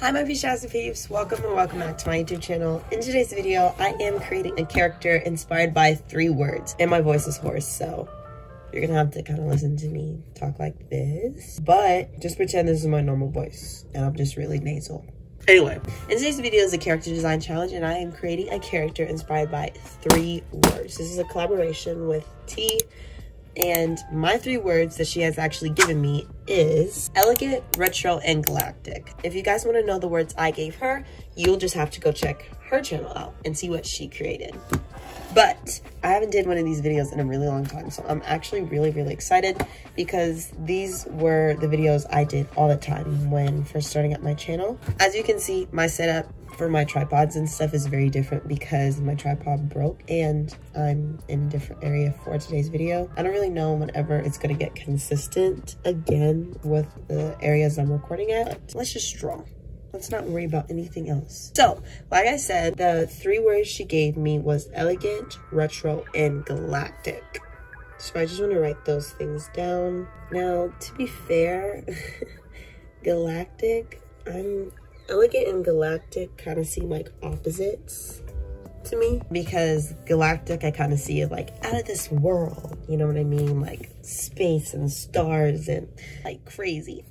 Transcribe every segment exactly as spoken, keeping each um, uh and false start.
Hi, my Peaches and peeps. Welcome and welcome back to my YouTube channel. In today's video, I am creating a character inspired by three words, and my voice is hoarse, so you're gonna have to kind of listen to me talk like this, but just pretend this is my normal voice, and I'm just really nasal. Anyway, in today's video is a character design challenge, and I am creating a character inspired by three words. This is a collaboration with T, and my three words that she has actually given me is elegant, retro, and galactic. If you guys want to know the words I gave her, you'll just have to go check her channel out and see what she created. But I haven't did one of these videos in a really long time, so I'm actually really, really excited because these were the videos I did all the time when first starting up my channel. As you can see, my setup for my tripods and stuff is very different because my tripod broke and I'm in a different area for today's video. I don't really know whenever it's gonna get consistent again with the areas I'm recording at. Let's just draw. Let's not worry about anything else. So, like I said, the three words she gave me was elegant, retro, and galactic. So I just wanna write those things down. Now, to be fair, galactic, I'm elegant and galactic kind of seem like opposites to me because galactic, I kind of see it like out of this world, you know what I mean? Like space and stars and like crazy.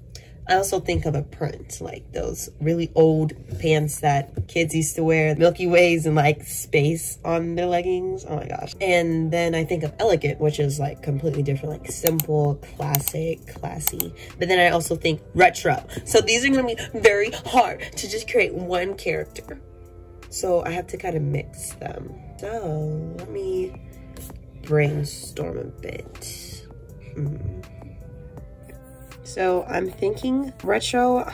I also think of a print, like those really old pants that kids used to wear, Milky Ways and like space on their leggings. Oh my gosh. And then I think of elegant, which is like completely different, like simple, classic, classy. But then I also think retro. So these are gonna be very hard to just create one character. So I have to kind of mix them. So let me brainstorm a bit. Hmm. So I'm thinking retro,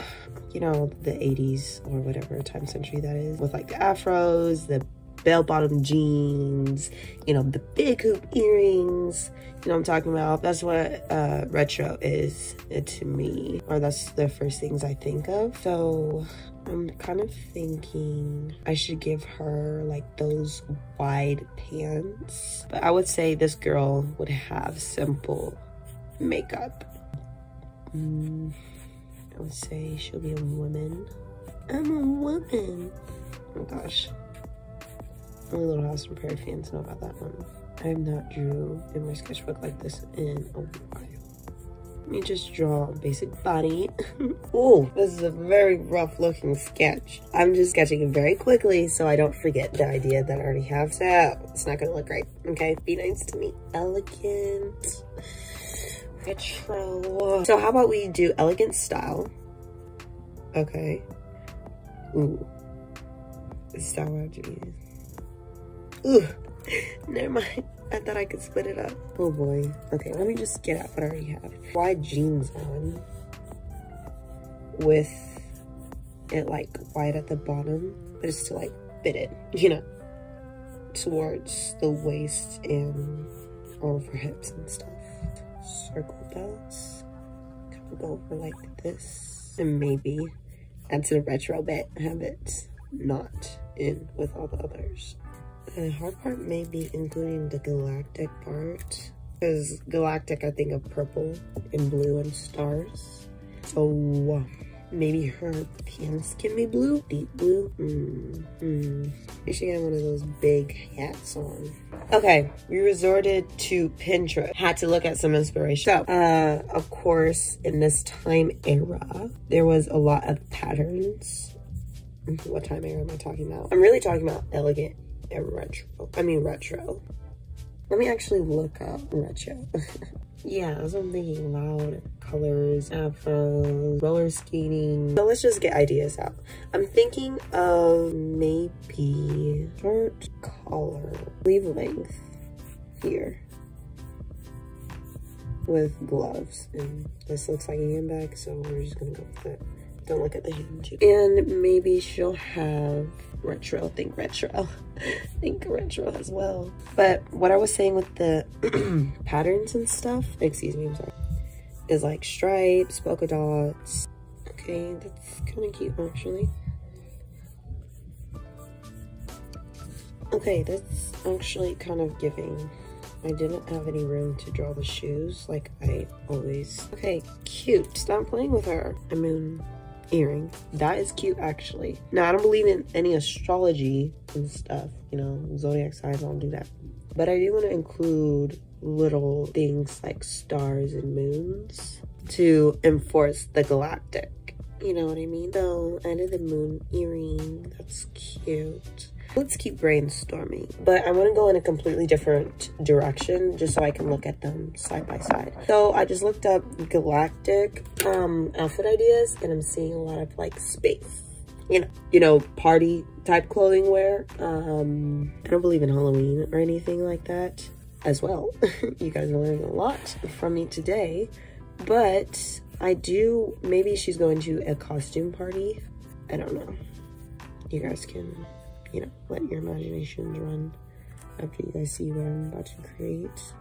you know, the eighties or whatever time century that is, with like the afros, the bell-bottom jeans, you know, the big hoop earrings, you know what I'm talking about? That's what uh, retro is to me, or that's the first things I think of. So I'm kind of thinking I should give her like those wide pants, but I would say this girl would have simple makeup. I would say she'll be a woman. I'm a woman. Oh gosh. Only Little House on Prairie fans know about that one. I have not drew in my sketchbook like this in a while. Let me just draw a basic body. Oh, this is a very rough looking sketch. I'm just sketching very quickly so I don't forget the idea that I already have. So it's not gonna look right. Okay, be nice to me. Elegant. Retro. So how about we do elegant style? Okay. Ooh. Style ideas. Ooh. Never mind. I thought I could split it up. Oh boy. Okay, let me just get out what I already have. Wide jeans on. With it like wide at the bottom, but it's still like fitted, you know, towards the waist and over hips and stuff. Circle belts, kind of go over like this, and maybe that's a retro bit, have it not in with all the others. The hard part may be including the galactic part, because galactic I think of purple and blue and stars, so maybe her pants can be blue, deep blue. Mm, mm. Maybe she got one of those big hats on. Okay, we resorted to Pinterest. Had to look at some inspiration. So, uh, of course, in this time era, there was a lot of patterns. What time era am I talking about? I'm really talking about elegant and retro. I mean, retro. Let me actually look up retro. Yeah, so I'm thinking loud colors, afros, roller skating. So let's just get ideas out. I'm thinking of maybe short collar, sleeve length here with gloves. And this looks like a handbag, so we're just gonna go with it. Don't look at the hand. And maybe she'll have retro, think retro, think retro as well. But what I was saying with the patterns and stuff, excuse me, I'm sorry, is like stripes, polka dots. Okay, that's kind of cute actually. Okay, that's actually kind of giving. I didn't have any room to draw the shoes like I always. Okay, cute. Stop playing with her. I mean, earring. That is cute, actually. Now, I don't believe in any astrology and stuff, you know, zodiac signs, I don't do that. But I do want to include little things like stars and moons to enforce the galactic. You know what I mean? So, under the moon earring, that's cute. Let's keep brainstorming, but I want to go in a completely different direction just so I can look at them side by side. So I just looked up galactic um outfit ideas, and I'm seeing a lot of like space, you know you know party type clothing wear. um I don't believe in Halloween or anything like that as well. You guys are learning a lot from me today, but I do, maybe she's going to a costume party, I don't know. You guys can, you know, let your imaginations run after you guys see what I'm about to create.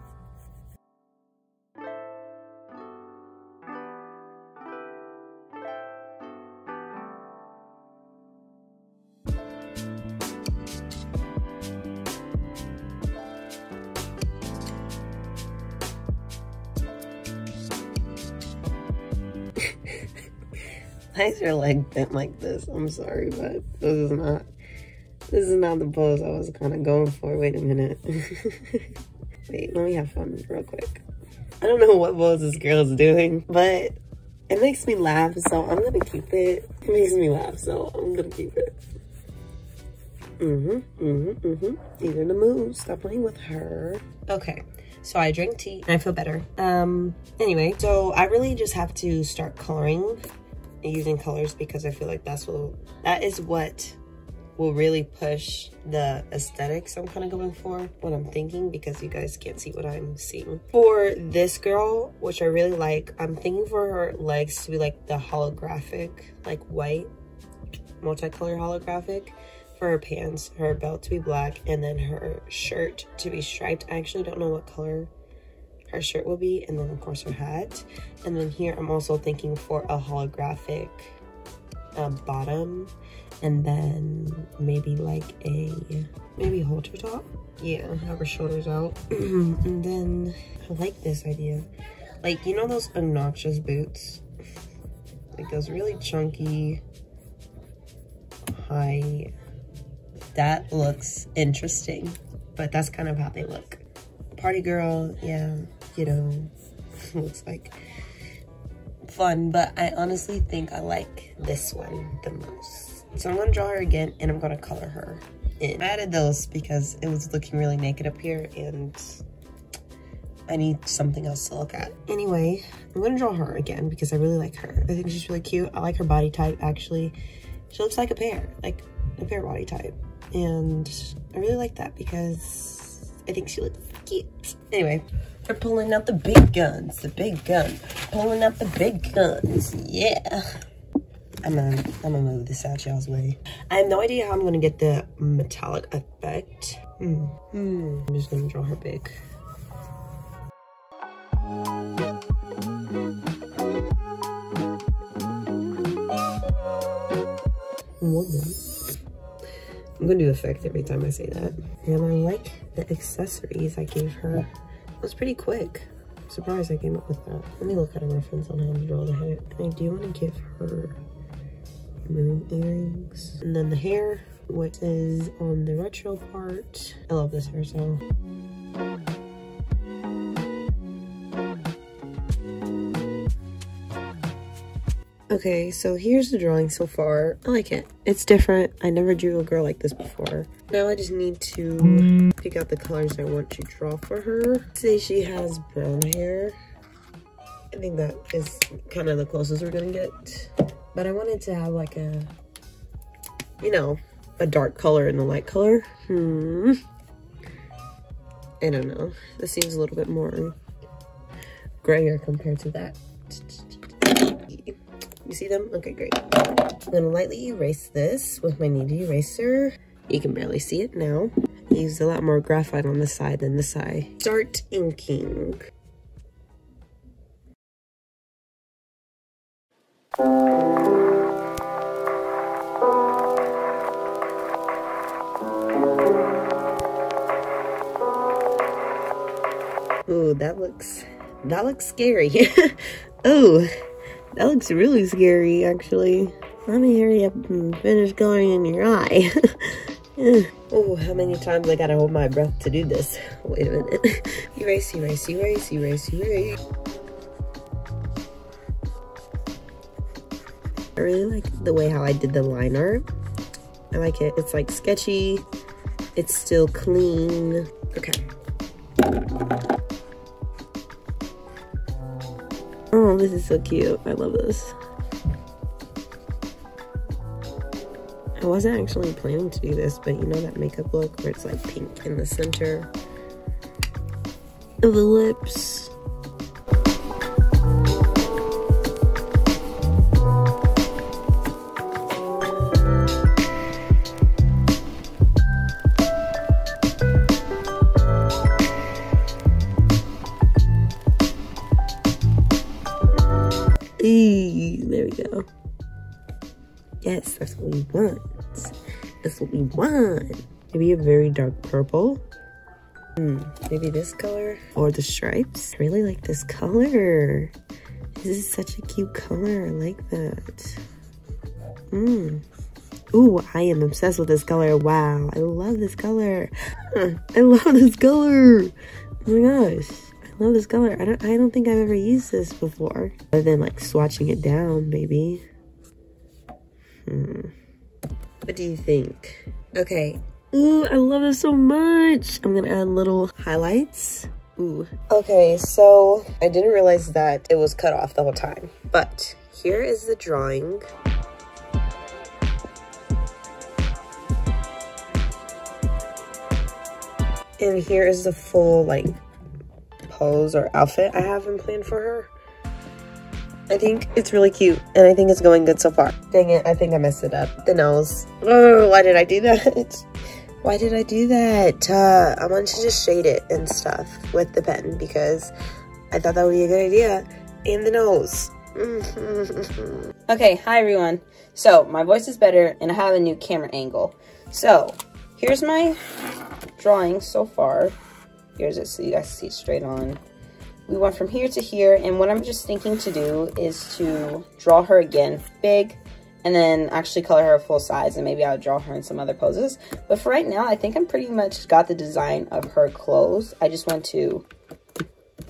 Why is your leg bent like this? I'm sorry, but this is not This is not the pose I was kind of going for. Wait a minute. Wait, let me have fun real quick. I don't know what pose this girl is doing, but it makes me laugh, so I'm gonna keep it. It makes me laugh, so I'm gonna keep it. Mm-hmm, mm-hmm, mm-hmm. Either the move. Stop playing with her. Okay. So I drink tea and I feel better. Um, anyway, so I really just have to start coloring, using colors, because I feel like that's what, that is what will really push the aesthetics I'm kind of going for, what I'm thinking, because you guys can't see what I'm seeing. For this girl, which I really like, I'm thinking for her legs to be like the holographic, like white, multicolor holographic. For her pants, her belt to be black, and then her shirt to be striped. I actually don't know what color her shirt will be, and then of course her hat. And then here I'm also thinking for a holographic uh, bottom, and then maybe like a maybe halter top, yeah, have her shoulders out. And then I like this idea, like, you know those obnoxious boots, like those really chunky high, that looks interesting, but that's kind of how they look. Party girl, yeah, you know, looks like fun, but I honestly think I like this one the most. So I'm gonna draw her again, and I'm gonna color her in. I added those because it was looking really naked up here, and I need something else to look at. Anyway, I'm gonna draw her again because I really like her. I think she's really cute. I like her body type, actually. She looks like a pear, like a pear body type. And I really like that because I think she looks cute. Anyway, we're pulling out the big guns, the big guns. Pulling out the big guns, yeah. I'm gonna, I'm gonna move this out y'all's way. I have no idea how I'm gonna get the metallic effect. Mm. Mm. I'm just gonna draw her big. I'm gonna do effect every time I say that. And I like the accessories I gave her. It was pretty quick. I'm surprised I came up with that. Let me look at a reference on how to draw the hair. I do wanna give her moon earrings, and then the hair, which is on the retro part. I love this hair style. Okay, so here's the drawing so far. I like it. It's different. I never drew a girl like this before. Now I just need to pick out the colors I want to draw for her. Say she has brown hair. I think that is kind of the closest we're gonna get. But I wanted to have like a, you know, a dark color and a light color. Hmm. I don't know. This seems a little bit more grayer compared to that. You see them? Okay, great. I'm gonna lightly erase this with my kneaded eraser. You can barely see it now. I used a lot more graphite on this side than this side. Start inking. Ooh, that looks, that looks scary. Ooh, That looks really scary, actually. Let me hurry up and finish going in your eye. Oh, how many times I gotta hold my breath to do this. Wait a minute. Erase, erase, erase, erase, erase. I really like the way how I did the liner. I like it. It's like sketchy. It's still clean. Okay. Oh, this is so cute. I love this. I wasn't actually planning to do this, but you know that makeup look where it's like pink in the center of the lips. There we go. Yes, that's what we want. That's what we want. Maybe a very dark purple. Hmm, maybe this color or the stripes. I really like this color. This is such a cute color. I like that. Hmm. Ooh, I am obsessed with this color. Wow, I love this color. I love this color. Oh my gosh. I love this color. I don't, I don't think I've ever used this before. Other than like swatching it down, maybe. Hmm. What do you think? Okay. Ooh, I love it so much. I'm gonna add little highlights. Ooh. Okay, so I didn't realize that it was cut off the whole time. But here is the drawing. And here is the full like pose or outfit I have in plan for her. I think it's really cute and I think it's going good so far. Dang it, I think I messed it up. The nose. Oh, why did I do that? Why did I do that? Uh, I wanted to just shade it and stuff with the pen because I thought that would be a good idea. And the nose. Okay, hi everyone. So, my voice is better and I have a new camera angle. So, here's my drawing so far. Here's it so you guys see straight on. We went from here to here, and what I'm just thinking to do is to draw her again big and then actually color her full size, and maybe I'll draw her in some other poses. But for right now, I think I'm pretty much got the design of her clothes. I just want to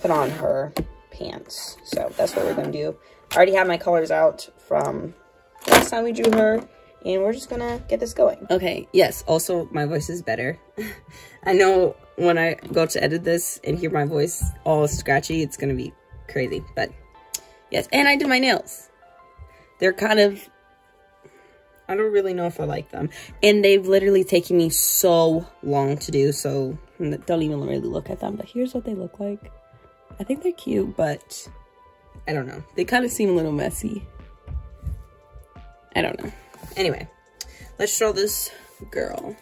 put on her pants. So that's what we're gonna do. I already have my colors out from last time we drew her. And we're just gonna get this going. Okay, yes, also my voice is better. I know when I go to edit this and hear my voice all scratchy, it's gonna be crazy, but yes. And I did my nails. They're kind of, I don't really know if I like them. And they've literally taken me so long to do, so don't even really look at them, but here's what they look like. I think they're cute, but I don't know. They kind of seem a little messy. I don't know. Anyway, let's draw this girl.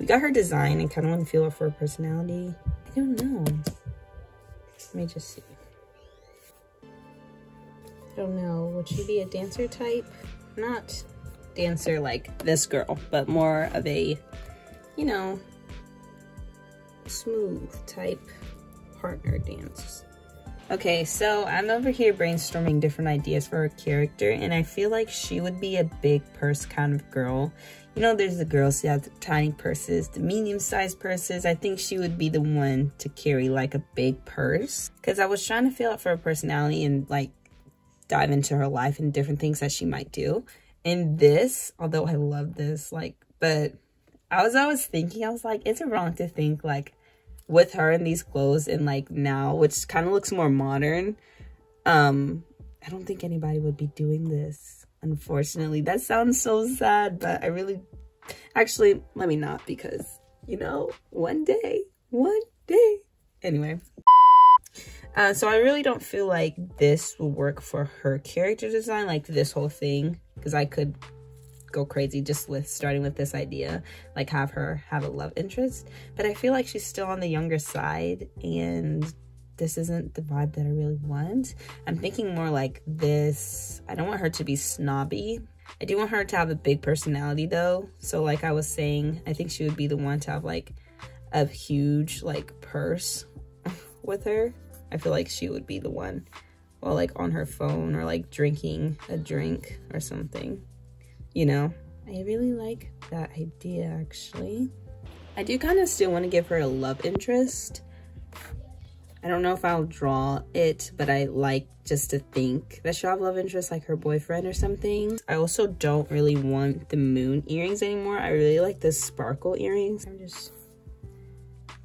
We got her design and kind of want to feel it for her personality. I don't know. Let me just see. I don't know. Would she be a dancer type? Not dancer like this girl, but more of a, you know, smooth type partner dance. Okay, so I'm over here brainstorming different ideas for her character, and I feel like she would be a big purse kind of girl. You know, there's the girls who have the tiny purses, the medium-sized purses. I think she would be the one to carry, like, a big purse. Because I was trying to feel out for her personality and, like, dive into her life and different things that she might do. And this, although I love this, like, but I was always thinking, I was like, is it wrong to think, like, with her in these clothes and like now, which kind of looks more modern. Um, I don't think anybody would be doing this, unfortunately. That sounds so sad, but I really, actually, let me not because, you know, one day, one day. Anyway. Uh, so I really don't feel like this will work for her character design, like this whole thing, because I could go crazy just with starting with this idea, like have her have a love interest, but I feel like she's still on the younger side and this isn't the vibe that I really want. I'm thinking more like this. I don't want her to be snobby. I do want her to have a big personality though, so like I was saying, I think she would be the one to have like a huge like purse with her. I feel like she would be the one while like on her phone or like drinking a drink or something, you know? I really like that idea, actually. I do kind of still want to give her a love interest. I don't know if I'll draw it, but I like just to think that she'll have love interest, like her boyfriend or something. I also don't really want the moon earrings anymore. I really like the sparkle earrings. I'm just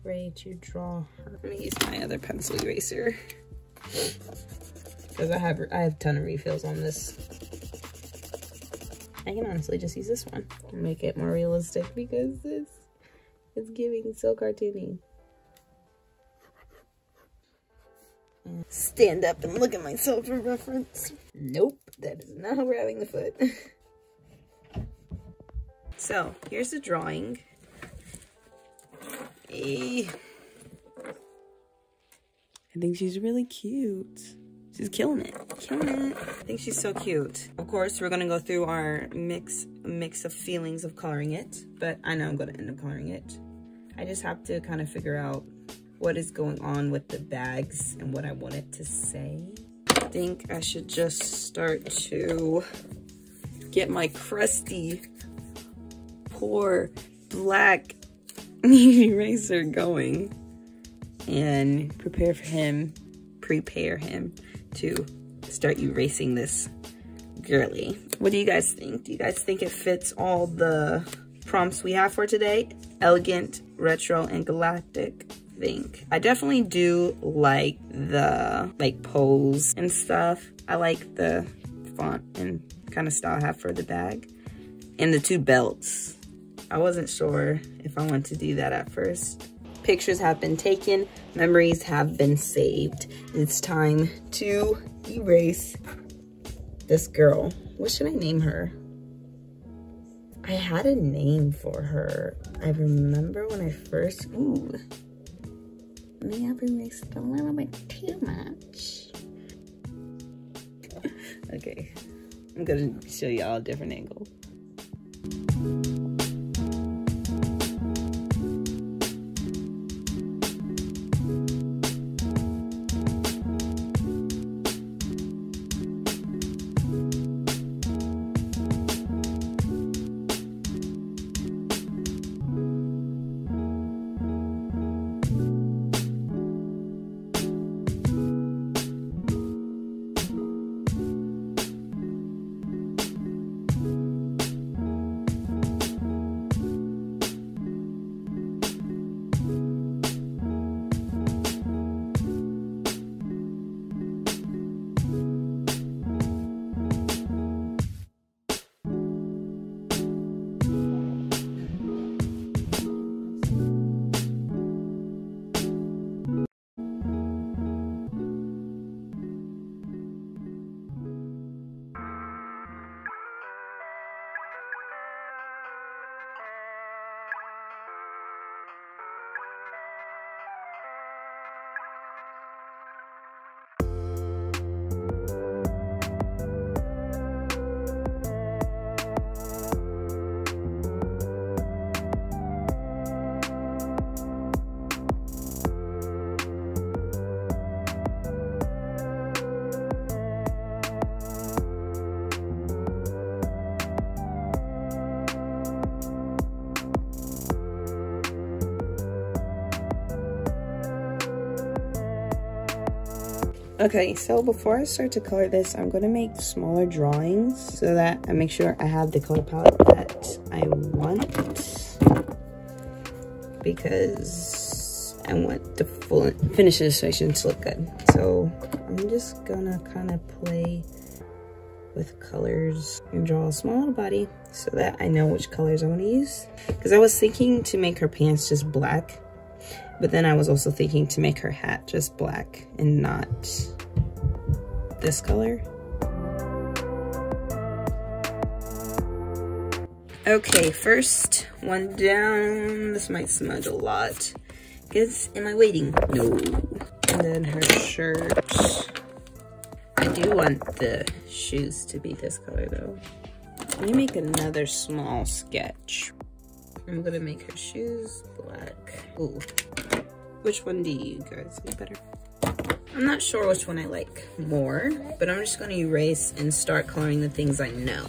ready to draw her. Let me use my other pencil eraser, because I have I have a ton of refills on this. I can honestly just use this one and make it more realistic, because this is giving so cartoony. Stand up and look at myself for reference. Nope, that is not how we're having the foot. So, here's the drawing. Hey. I think she's really cute. She's killing it. Killing it. I think she's so cute. Of course, we're gonna go through our mix mix of feelings of coloring it, but I know I'm gonna end up coloring it. I just have to kind of figure out what is going on with the bags and what I want it to say. I think I should just start to get my crusty, poor, black eraser going and prepare for him, prepare him to start erasing this girly. What do you guys think? Do you guys think it fits all the prompts we have for today? Elegant, retro, and galactic. Think I definitely do like the like pose and stuff. I like the font and kind of style I have for the bag and the two belts. I wasn't sure if I wanted to do that at first. Pictures have been taken, memories have been saved. It's time to erase this girl. What should I name her? I had a name for her. I remember when I first ooh. May have mixed it a little bit too much. Okay, I'm gonna show y'all a different angle. Okay, so before I start to color this, I'm going to make smaller drawings so that I make sure I have the color palette that I want, because I want the full finish illustration to look good. So I'm just gonna kind of play with colors and draw a small little body so that I know which colors I want to use, because I was thinking to make her pants just black. But then I was also thinking to make her hat just black and not this color. Okay, first one down. This might smudge a lot. Guess, am I waiting? No. And then her shirt. I do want the shoes to be this color though. Let me make another small sketch. I'm gonna make her shoes black. Ooh. Which one do you guys think better? I'm not sure which one I like more, but I'm just going to erase and start coloring the things I know.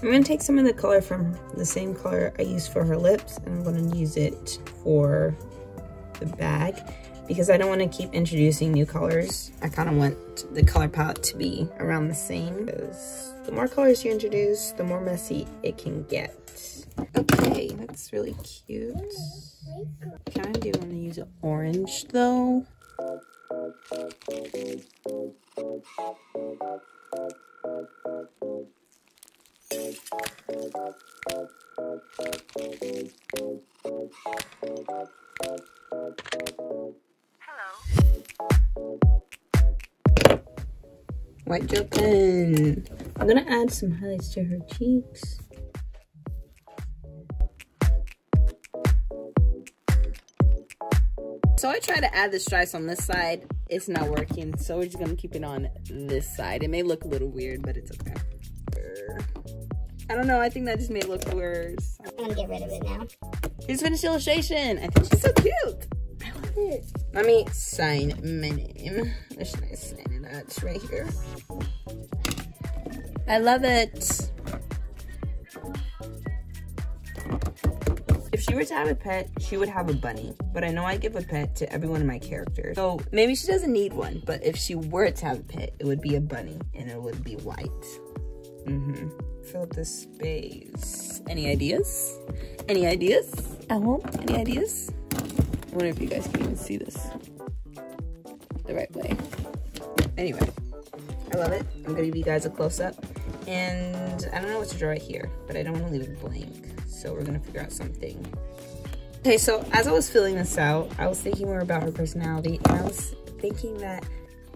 I'm going to take some of the color from the same color I used for her lips, and I'm going to use it for the bag because I don't want to keep introducing new colors. I kind of want the color palette to be around the same because the more colors you introduce, the more messy it can get. Okay, that's really cute. I kind of do want to use an orange though. Hello. White gel pen. I'm gonna add some highlights to her cheeks. So I tried to add the stripes on this side. It's not working, so we're just gonna keep it on this side. It may look a little weird, but it's okay. I don't know, I think that just made it look worse. I'm gonna get rid of it now. Here's finished illustration. I think she's so cute. I love it. Let me sign my name. Where should I sign it at? Right here. I love it. If she were to have a pet, she would have a bunny. But I know I give a pet to every one of my characters. So maybe she doesn't need one, but if she were to have a pet, it would be a bunny and it would be white. Mm-hmm. Fill this space. Any ideas? Any ideas? I won't. Any ideas? I wonder if you guys can even see this the right way. Anyway, I love it. I'm gonna give you guys a close-up. And I don't know what to draw right here, but I don't want to leave it blank. So we're gonna figure out something. Okay, so as I was filling this out, I was thinking more about her personality, and I was thinking that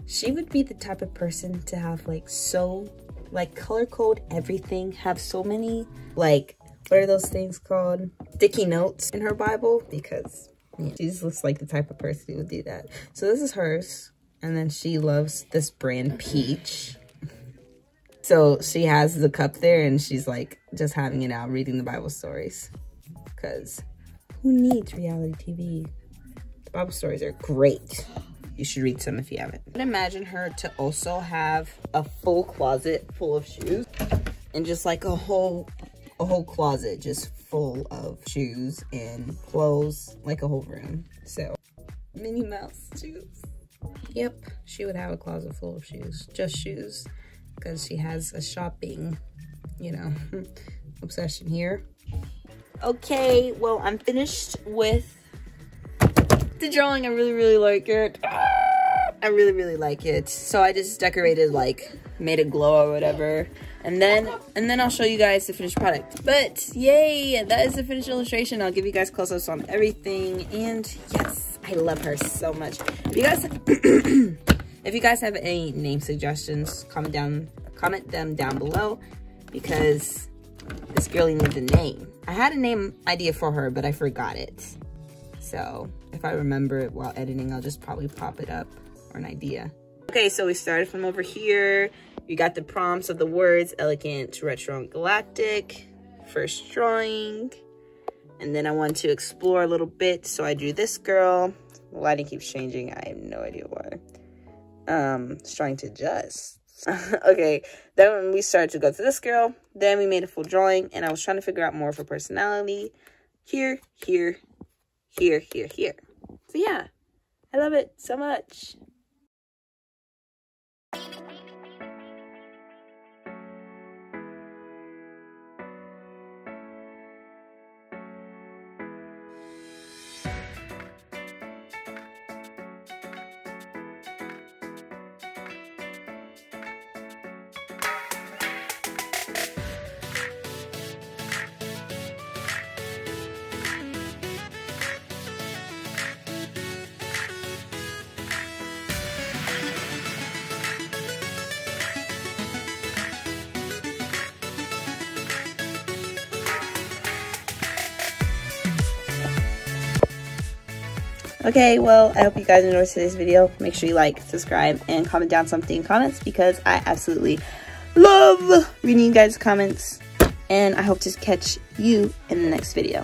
she would be the type of person to have like so like color code everything, have so many, like, what are those things called? Sticky notes in her Bible, because yeah, she just looks like the type of person who would do that. So this is hers, and then she loves this brand Peach. So she has the cup there, and she's like, just having it out, reading the Bible stories. Because who needs reality T V? The Bible stories are great. You should read some if you haven't. I can imagine her to also have a full closet full of shoes, and just like a whole, a whole closet just full of shoes and clothes, like a whole room. So, Minnie Mouse shoes. Yep, she would have a closet full of shoes, just shoes, because she has a shopping, you know, obsession here. Okay, well, I'm finished with the drawing. I really, really like it. Ah, I really, really like it. So I just decorated, like, made it glow or whatever. And then, and then I'll show you guys the finished product. But yay, that is the finished illustration. I'll give you guys close-ups on everything. And yes, I love her so much. If you guys, if you guys have any name suggestions, comment down, comment them down below, because this girlie needs a name. I had a name idea for her, but I forgot it. So if I remember it while editing, I'll just probably pop it up, or an idea. Okay, so we started from over here. You got the prompts of the words, elegant, retro, and galactic. First drawing. And then I wanted to explore a little bit, so I drew this girl. The lighting keeps changing, I have no idea why. Um, it's trying to adjust. Okay, then we started to go to this girl. Then we made a full drawing, and I was trying to figure out more of her personality. Here, here, here, here, here. So yeah, I love it so much. Okay, well, I hope you guys enjoyed today's video. Make sure you like, subscribe, and comment down something in comments, because I absolutely love reading you guys' comments. And I hope to catch you in the next video.